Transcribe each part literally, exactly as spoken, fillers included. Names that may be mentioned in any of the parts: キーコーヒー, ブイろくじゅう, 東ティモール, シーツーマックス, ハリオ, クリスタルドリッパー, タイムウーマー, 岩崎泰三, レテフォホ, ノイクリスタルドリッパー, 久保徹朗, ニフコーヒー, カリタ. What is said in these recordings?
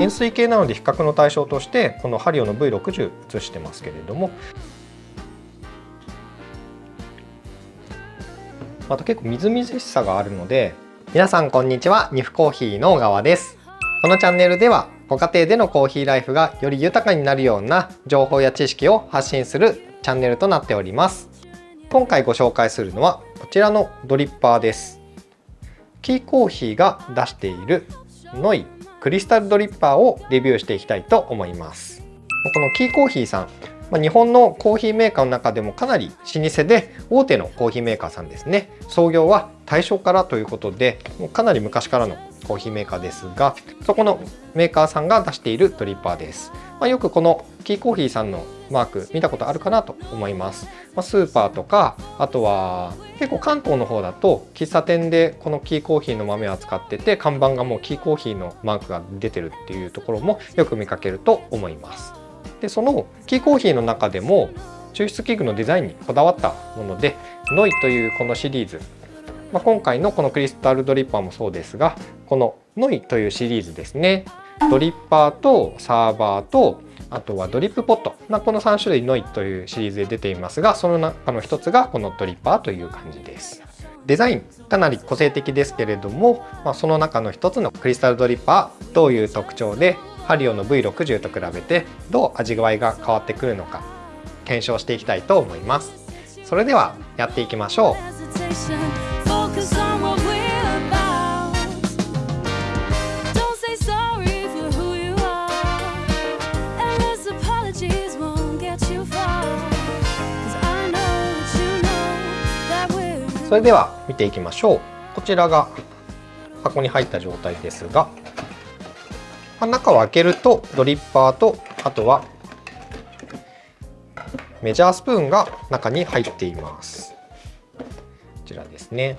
円錐形なので比較の対象としてこのハリオの ブイろくじゅう 写してますけれども、また結構みずみずしさがあるので。皆さんこんにちは、ニフコーヒーの小川です。このチャンネルではご家庭でのコーヒーライフがより豊かになるような情報や知識を発信するチャンネルとなっております。今回ご紹介するのはこちらのドリッパーです。キーコーヒーが出しているノイクリスタルドリッパーをレビューしていきたいと思います。このキーコーヒーさん、日本のコーヒーメーカーの中でもかなり老舗で大手のコーヒーメーカーさんですね。創業は大正からということで、もうかなり昔からのコーヒーメーカーですが、そこのメーカーさんが出しているドリッパーです。まあ、よくこのキーコーヒーさんのマーク見たことあるかなと思います。まあ、スーパーとか、あとは結構関東の方だと喫茶店でこのキーコーヒーの豆を扱ってて、看板がもうキーコーヒーのマークが出てるっていうところもよく見かけると思います。でそのキーコーヒーの中でも抽出器具のデザインにこだわったもので、ノイというこのシリーズ、まあ、今回のこのクリスタルドリッパーもそうですが、このノイというシリーズですね。ドリッパーとサーバーと、あとはドリップポット、まあ、このさん種類ノイというシリーズで出ていますが、その中の一つがこのドリッパーという感じです。デザインかなり個性的ですけれども、まあ、その中の一つのクリスタルドリッパー、どういう特徴でハリオの ブイろくじゅう と比べてどう味わいが変わってくるのか検証していきたいと思います。それではやっていきましょう。それでは見ていきましょう。こちらが箱に入った状態ですが、中を開けるとドリッパーと、あとはメジャースプーンが中に入っています。こちらですね。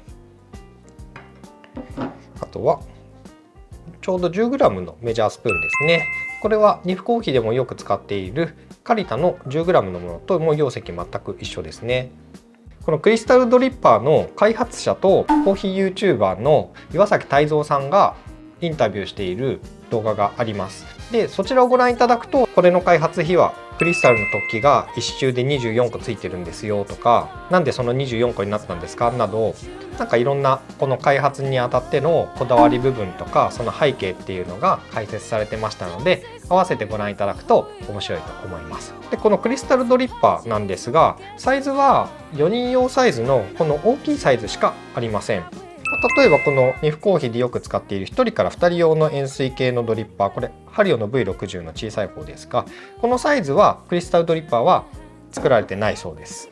あとはちょうど じゅうグラム のメジャースプーンですね。これはニフコーヒーでもよく使っているカリタの じゅうグラム のものともう容積全く一緒ですね。このクリスタルドリッパーの開発者とコーヒー YouTuber の岩崎泰三さんがインタビューしている動画があります。でそちらをご覧いただくと、これの開発費はクリスタルの突起がいっ周でにじゅうよんこついてるんですよとか、なんでそのにじゅうよんこになったんですかなど、なんかいろんなこの開発にあたってのこだわり部分とか、その背景っていうのが解説されてましたので、合わせてご覧いただくと面白いと思います。でこのクリスタルドリッパーなんですが、サイズはよにん用サイズのこの大きいサイズしかありません。例えばこのニフコーヒーでよく使っているひとりからふたり用の円錐形のドリッパー、これハリオの ブイろくじゅう の小さい方ですが、このサイズはクリスタルドリッパーは作られてないそうです。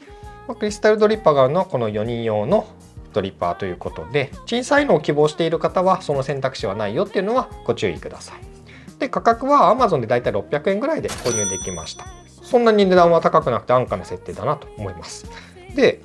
クリスタルドリッパーがあるのはこのよにん用のドリッパーということで、小さいのを希望している方はその選択肢はないよっていうのはご注意ください。で価格は アマゾン でだいたいろっぴゃくえんぐらいで購入できました。そんなに値段は高くなくて安価な設定だなと思います。で、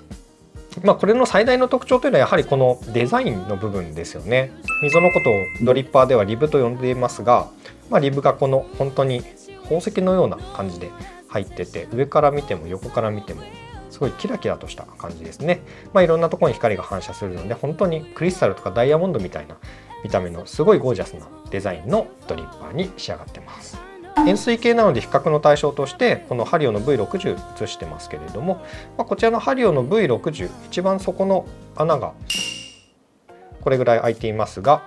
まあ、これの最大の特徴というのはやはりこのデザインの部分ですよね。溝のことをドリッパーではリブと呼んでいますが、まあ、リブがこの本当に宝石のような感じで入ってて、上から見ても横から見てもすごいキラキラとした感じですね。まあ、いろんなところに光が反射するので、本当にクリスタルとかダイヤモンドみたいな見た目のすごいゴージャスなデザインのドリッパーに仕上がってます。円錐形なので比較の対象としてこのハリオの ブイろくじゅう 写してますけれども、まあ、こちらのハリオの ブイろくじゅう、一番底の穴がこれぐらい開いていますが、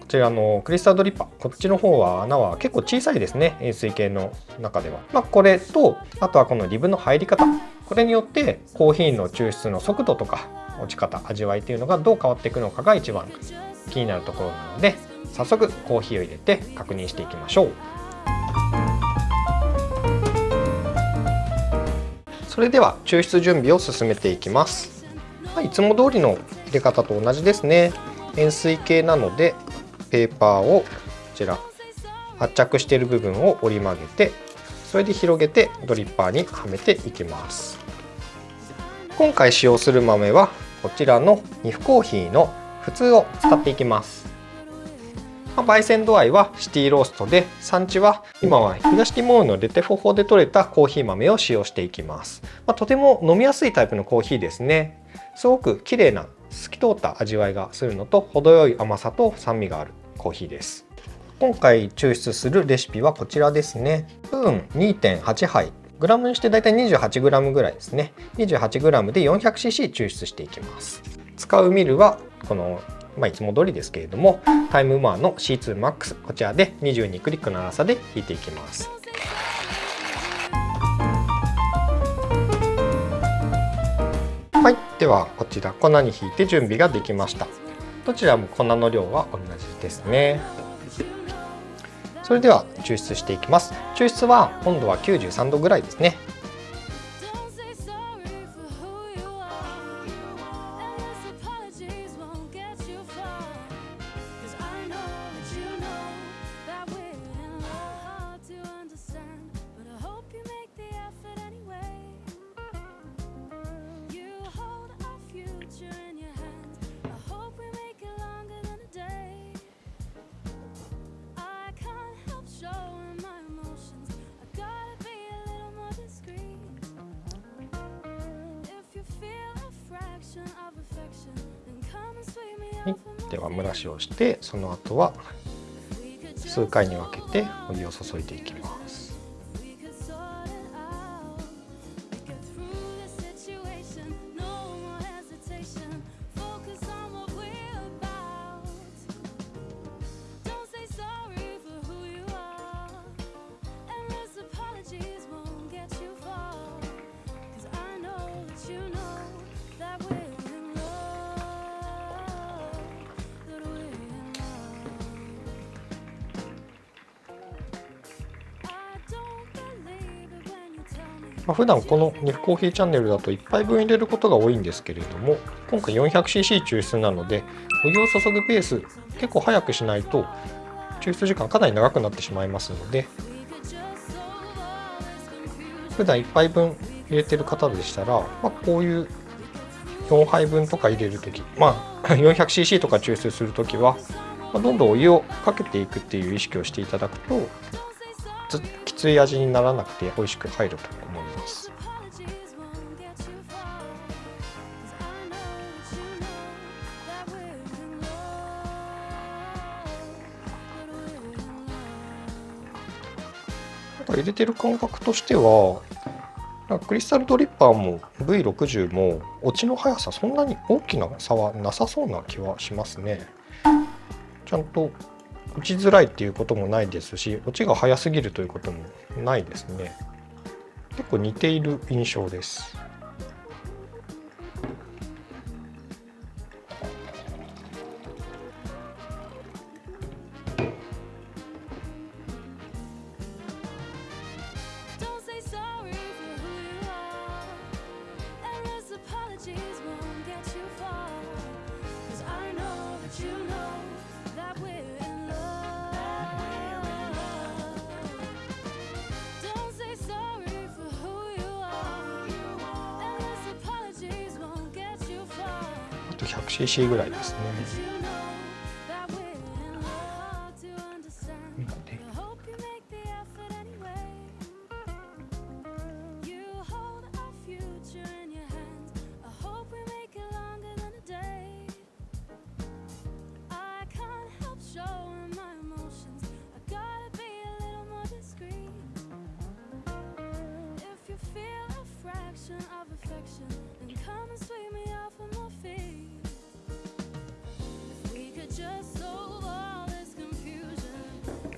こちらのクリスタルドリッパー、こっちの方は穴は結構小さいですね、円錐形の中では。まあ、これと、あとはこのリブの入り方、これによってコーヒーの抽出の速度とか落ち方、味わいというのがどう変わっていくのかが一番気になるところなので、早速コーヒーを入れて確認していきましょう。それでは抽出準備を進めていきます。まあ、いつも通りの入れ方と同じですね。円錐形なのでペーパーをこちら圧着している部分を折り曲げて、それで広げてドリッパーにはめていきます。今回使用する豆はこちらのニフコーヒーの普通を使っていきます。まあ、焙煎度合いはシティローストで、産地は今は東ティモールのレテフォホで採れたコーヒー豆を使用していきます。まあ、とても飲みやすいタイプのコーヒーですね。すごく綺麗な透き通った味わいがするのと、程よい甘さと酸味があるコーヒーです。今回抽出するレシピはこちらですね。スプーン にてんはち 杯、グラムにしてだいたい にじゅうはちグラム ぐらいですね。にじゅうはちグラム で よんひゃくシーシー 抽出していきます。使うミルはこの、まあ、いつも通りですけれども、タイムウーマーの シーツーマックス、 こちらでにじゅうにクリックの長さで引いていきます。はい、ではこちら粉に引いて準備ができました。どちらも粉の量は同じですね。それでは抽出していきます。抽出は温度はきゅうじゅうさんどぐらいですね。では蒸らしをして、その後は数回に分けてお湯を注いでいきます。普段このニフコーヒーチャンネルだといっぱいぶん入れることが多いんですけれども、今回 よんひゃくシーシー 抽出なのでお湯を注ぐペース結構早くしないと抽出時間かなり長くなってしまいますので、普段いっぱいぶん入れてる方でしたら、まあ、こういうよんはいぶんとか入れるとき、まあ、よんひゃくシーシー とか抽出するときはどんどんお湯をかけていくっていう意識をしていただくと、ずっときつい味にならなくて美味しく入ると思います。なんか入れてる感覚としては、なんかクリスタルドリッパーも ブイろくじゅう も落ちの速さそんなに大きな差はなさそうな気はしますね。ちゃんと落ちづらいっていうこともないですし、落ちが早すぎるということもないですね。結構似ている印象です。ひゃくシーシー ぐらいですね。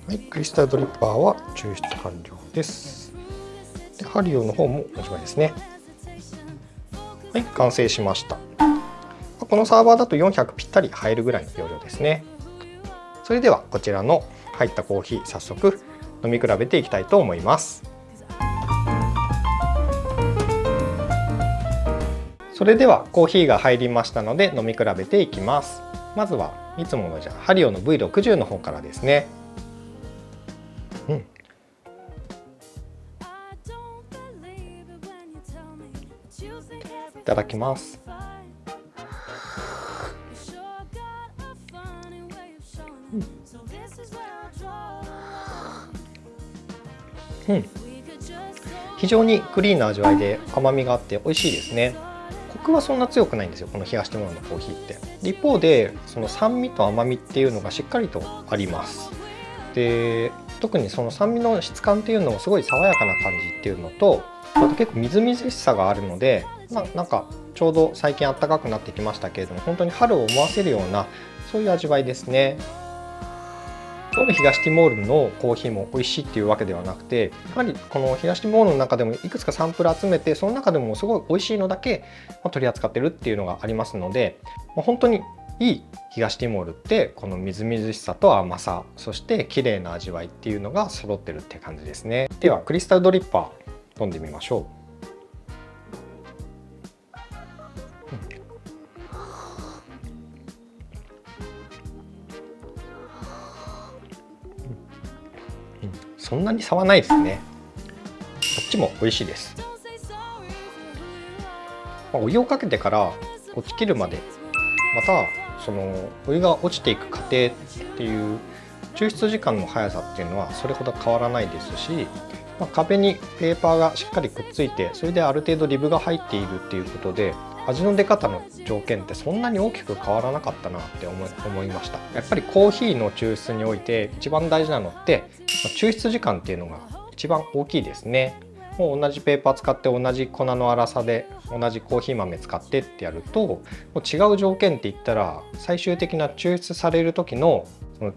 はい、クリスタルドリッパーは抽出完了です。で、ハリオの方もおしまいですね。はい、完成しました。このサーバーだとよんひゃくぴったり入るぐらいの容量ですね。それではこちらの入ったコーヒー、早速飲み比べていきたいと思います。それではコーヒーが入りましたので飲み比べていきます。まずはいつものじゃハリオの ブイろくじゅう の方からですね。うん、いただきます。うん、うん、非常にクリーンな味わいで甘みがあって美味しいですね。コクはそんな強くないんですよ、この冷やしてもらうのコーヒーって。一方でその酸味と甘みっていうのがしっかりとあります。で特にその酸味の質感っていうのもすごい爽やかな感じっていうのと、あと結構みずみずしさがあるので、まあ、なんかちょうど最近暖かくなってきましたけれども、本当に春を思わせるようなそういう味わいですね。どの東ティモールのコーヒーも美味しいっていうわけではなくて、やはりこの東ティモールの中でもいくつかサンプル集めて、その中でもすごい美味しいのだけ取り扱ってるっていうのがありますので、本当にいい東ティモールってこのみずみずしさと甘さ、そして綺麗な味わいっていうのが揃ってるって感じですね。ではクリスタルドリッパー飲んでみましょう。そんなに差はないですね。こっちも美味しいです。お湯をかけてから落ちきるまで、またそのお湯が落ちていく過程っていう抽出時間の速さっていうのはそれほど変わらないですし、まあ、壁にペーパーがしっかりくっついて、それである程度リブが入っているっていうことで、味の出方の条件ってそんなに大きく変わらなかったなって思い、思いました。やっぱりコーヒーの抽出において一番大事なのって抽出時間っていうのが一番大きいですね。もう同じペーパー使って同じ粉の粗さで同じコーヒー豆使ってってやると、もう違う条件って言ったら最終的な抽出される時の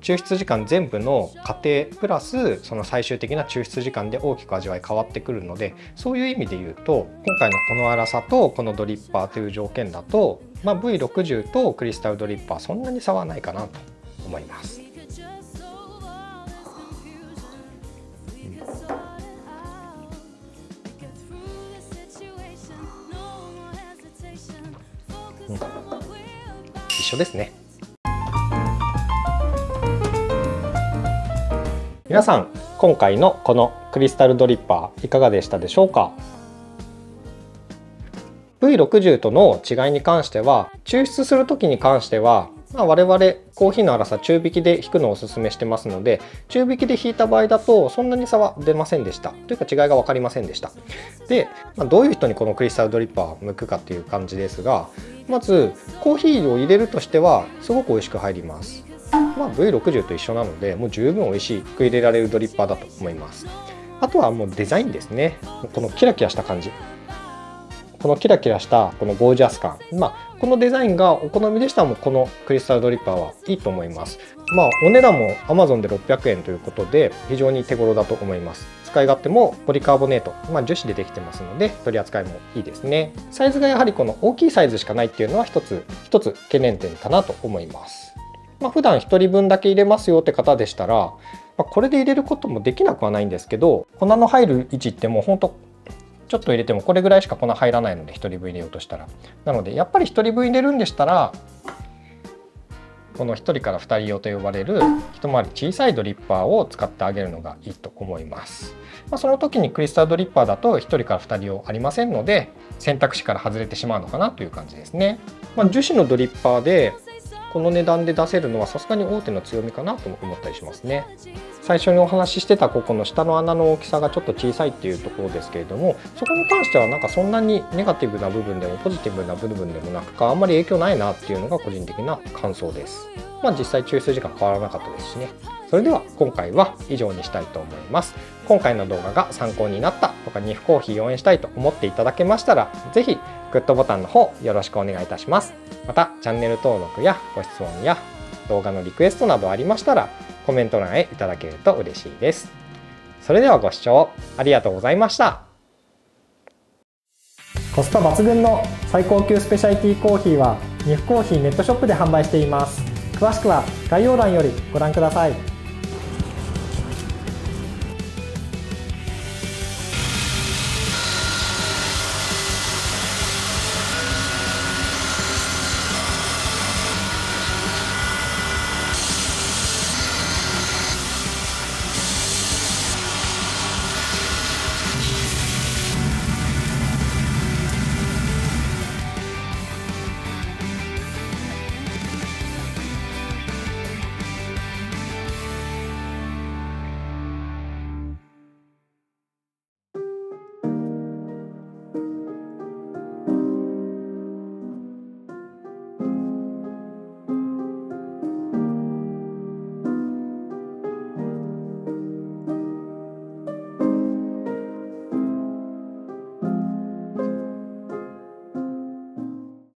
抽出時間全部の過程プラスその最終的な抽出時間で大きく味わい変わってくるので、そういう意味で言うと今回のこの粗さとこのドリッパーという条件だと、まあ、ブイろくじゅう とクリスタルドリッパーそんなに差はないかなと思います。うん、一緒ですね。皆さん、今回のこのクリスタルドリッパーいかがでしたでしょうか。 ブイろくじゅう との違いに関しては、抽出する時に関しては、まあ、我々コーヒーの粗さ中挽きで引くのをおすすめしてますので、中挽きで引いた場合だとそんなに差は出ませんでした。というか違いが分かりませんでした。で、まあ、どういう人にこのクリスタルドリッパーを向くかという感じですが、まずコーヒーを入れるとしてはすごく美味しく入ります。まあ、ブイろくじゅう と一緒なのでもう十分美味しく入れられるドリッパーだと思います。あとはもうデザインですね。このキラキラした感じ、このキラキラしたこのゴージャス感、まあ、このデザインがお好みでしたらもうこのクリスタルドリッパーはいいと思います。まあ、お値段も アマゾン でろっぴゃくえんということで非常に手頃だと思います。使い勝手もポリカーボネート、まあ、樹脂でできてますので取り扱いもいいですね。サイズがやはりこの大きいサイズしかないっていうのは一つ一つ懸念点かなと思います。まあ、普段ひとりぶんだけ入れますよって方でしたら、まあ、これで入れることもできなくはないんですけど、粉の入る位置ってもうほんとちょっと入れてもこれぐらいしか粉入らないので、ひとりぶん入れようとしたら、なのでやっぱりひとりぶん入れるんでしたらこのひとりからふたり用と呼ばれる一回り小さいドリッパーを使ってあげるのがいいと思います。まあ、その時にクリスタルドリッパーだとひとりからふたり用ありませんので選択肢から外れてしまうのかなという感じですね。まあ、樹脂のドリッパーでこの値段で出せるのはさすがに大手の強みかなと思ったりしますね。最初にお話ししてたここの下の穴の大きさがちょっと小さいっていうところですけれども、そこに関してはなんかそんなにネガティブな部分でもポジティブな部分でもなくか、あんまり影響ないなっていうのが個人的な感想です。まあ実際抽出時間変わらなかったですしね。それでは今回は以上にしたいと思います。今回の動画が参考になったとかニフコーヒーを応援したいと思っていただけましたら、是非グッドボタンの方よろしくお願いいたします。またチャンネル登録やご質問や動画のリクエストなどありましたらコメント欄へいただけると嬉しいです。それではご視聴ありがとうございました。コスパ抜群の最高級スペシャリティコーヒーはニフコーヒーネットショップで販売しています。詳しくは概要欄よりご覧ください。